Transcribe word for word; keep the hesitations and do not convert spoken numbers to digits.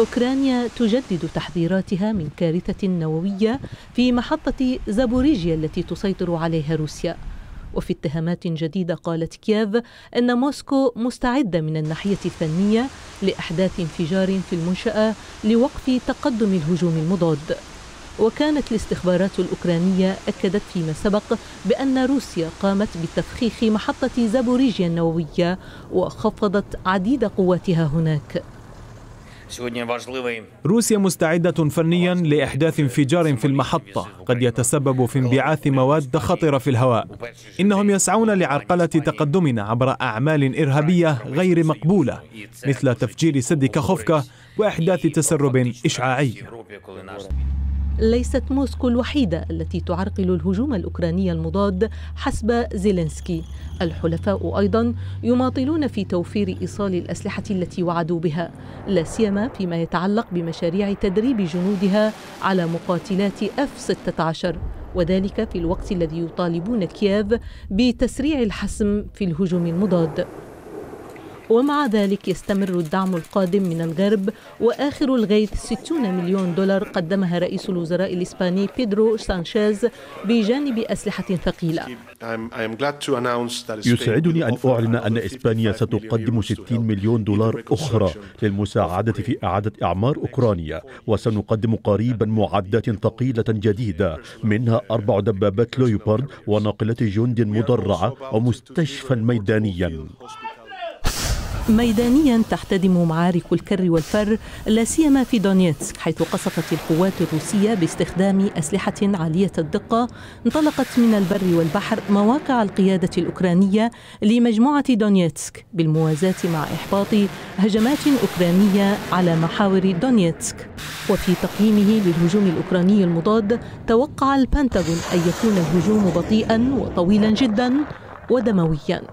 أوكرانيا تجدد تحذيراتها من كارثة نووية في محطة زابوريجيا التي تسيطر عليها روسيا. وفي اتهامات جديدة قالت كييف أن موسكو مستعدة من الناحية الفنية لأحداث انفجار في المنشأة لوقف تقدم الهجوم المضاد. وكانت الاستخبارات الأوكرانية أكدت فيما سبق بأن روسيا قامت بتفخيخ محطة زابوريجيا النووية وخفضت عديد قواتها هناك. روسيا مستعدة فنيا لإحداث انفجار في المحطة قد يتسبب في انبعاث مواد خطرة في الهواء. إنهم يسعون لعرقلة تقدمنا عبر أعمال إرهابية غير مقبولة مثل تفجير سد كاخوفكا وإحداث تسرب إشعاعي. ليست موسكو الوحيدة التي تعرقل الهجوم الأوكراني المضاد حسب زيلينسكي. الحلفاء أيضا يماطلون في توفير إيصال الأسلحة التي وعدوا بها، لا سيما فيما يتعلق بمشاريع تدريب جنودها على مقاتلات إف ستة عشر، وذلك في الوقت الذي يطالبون كييف بتسريع الحسم في الهجوم المضاد. ومع ذلك يستمر الدعم القادم من الغرب، وآخر الغيث ستين مليون دولار قدمها رئيس الوزراء الإسباني بيدرو سانشيز بجانب أسلحة ثقيلة. يسعدني أن أعلن أن إسبانيا ستقدم ستين مليون دولار أخرى للمساعدة في إعادة إعمار أوكرانيا، وسنقدم قريبا معدات ثقيلة جديدة منها أربع دبابات ليوبارد وناقلات جند مدرعة ومستشفى ميدانيا. ميدانيا تحتدم معارك الكر والفر، لا سيما في دونيتسك، حيث قصفت القوات الروسية باستخدام أسلحة عالية الدقة انطلقت من البر والبحر مواقع القيادة الأوكرانية لمجموعة دونيتسك، بالموازاة مع إحباط هجمات أوكرانية على محاور دونيتسك. وفي تقييمه للهجوم الأوكراني المضاد، توقع البنتاغون أن يكون الهجوم بطيئا وطويلا جدا ودمويا.